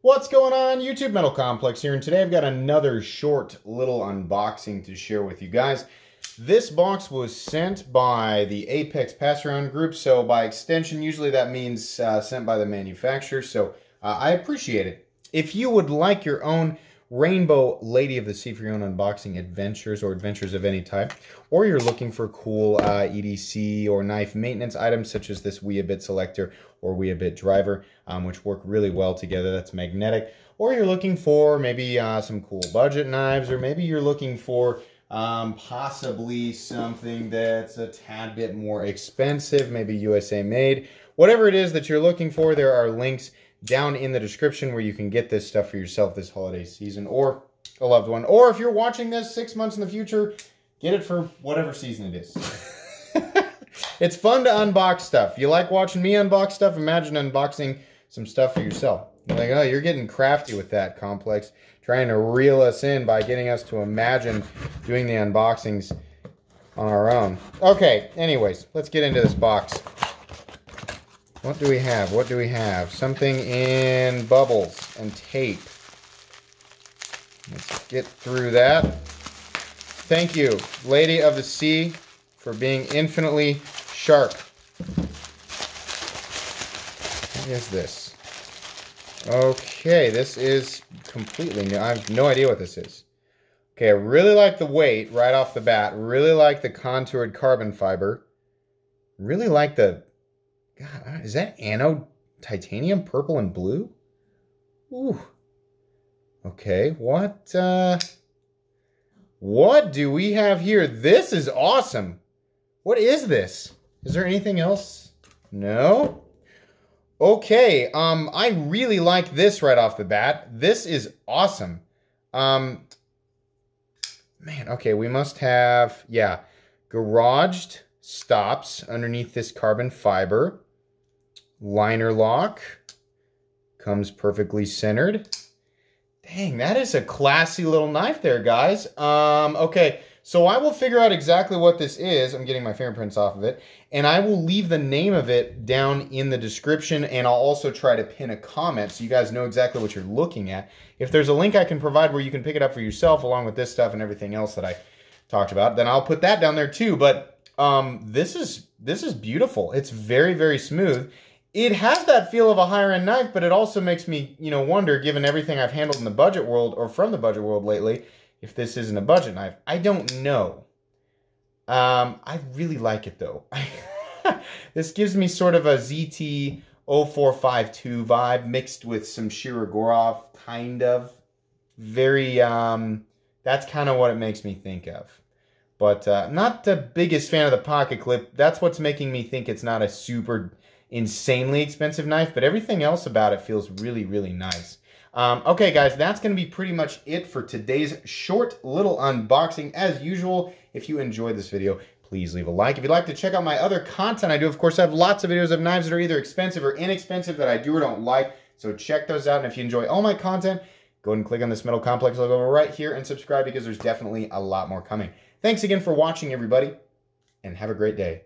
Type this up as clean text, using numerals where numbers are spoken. What's going on YouTube? Metal Complex here, and today I've got another short little unboxing to share with you guys. This box was sent by the Apex Passaround Group, so by extension usually that means sent by the manufacturer, so I appreciate it. If you would like your own Rainbow Lady of the Sea for your own unboxing adventures or adventures of any type, or you're looking for cool EDC or knife maintenance items such as this WeaBit selector or WeaBit driver, which work really well together, that's magnetic, or you're looking for maybe some cool budget knives, or maybe you're looking for possibly something that's a tad bit more expensive, maybe USA made, whatever it is that you're looking for, there are links down in the description where you can get this stuff for yourself this holiday season or a loved one. Or if you're watching this 6 months in the future, get it for whatever season it is. It's fun to unbox stuff. You like watching me unbox stuff? Imagine unboxing some stuff for yourself. You're like, oh, you're getting crafty with that, Complex. Trying to reel us in by getting us to imagine doing the unboxings on our own. Okay, anyways, let's get into this box. What do we have? What do we have? Something in bubbles and tape. Let's get through that. Thank you, Lady of the Sea, for being infinitely sharp. What is this? Okay, this is completely new. I have no idea what this is. Okay, I really like the weight right off the bat. Really like the contoured carbon fiber. Really like the... God, is that anode titanium, purple and blue? Ooh. Okay, what do we have here? This is awesome. What is this? Is there anything else? No? Okay, I really like this right off the bat. This is awesome. Man, okay, we must have, yeah, garaged stops underneath this carbon fiber. Liner lock comes perfectly centered. Dang, that is a classy little knife there, guys. Okay, so I will figure out exactly what this is. I'm getting my fingerprints off of it, and I will leave the name of it down in the description, and I'll also try to pin a comment so you guys know exactly what you're looking at. If there's a link I can provide where you can pick it up for yourself along with this stuff and everything else that I talked about, then I'll put that down there too. But this is beautiful. It's very, very smooth. It has that feel of a higher-end knife, but it also makes me, you know, wonder, given everything I've handled in the budget world or from the budget world lately, if this isn't a budget knife. I don't know. I really like it, though. This gives me sort of a ZT0452 vibe mixed with some Shirogorov, kind of. Very, that's kind of what it makes me think of. But not the biggest fan of the pocket clip. That's what's making me think it's not a super insanely expensive knife, but everything else about it feels really, really nice. Okay, guys, that's going to be pretty much it for today's short little unboxing. As usual, if you enjoyed this video, please leave a like. If you'd like to check out my other content, I do, of course, I have lots of videos of knives that are either expensive or inexpensive that I do or don't like, so check those out. And if you enjoy all my content, go ahead and click on this Metal Complex logo right here and subscribe, because there's definitely a lot more coming. Thanks again for watching, everybody, and have a great day.